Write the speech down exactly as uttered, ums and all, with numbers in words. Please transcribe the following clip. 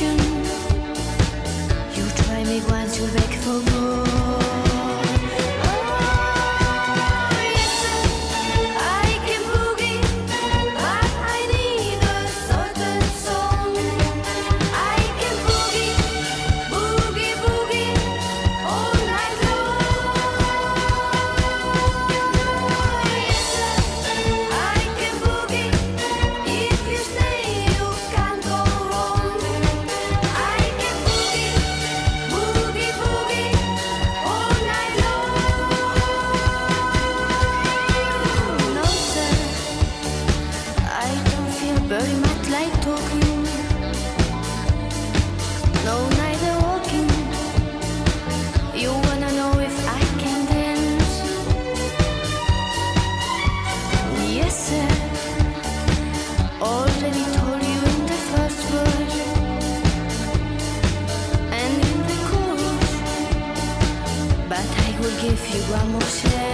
ocean. You try me once, you beg for more. Give you one more chance.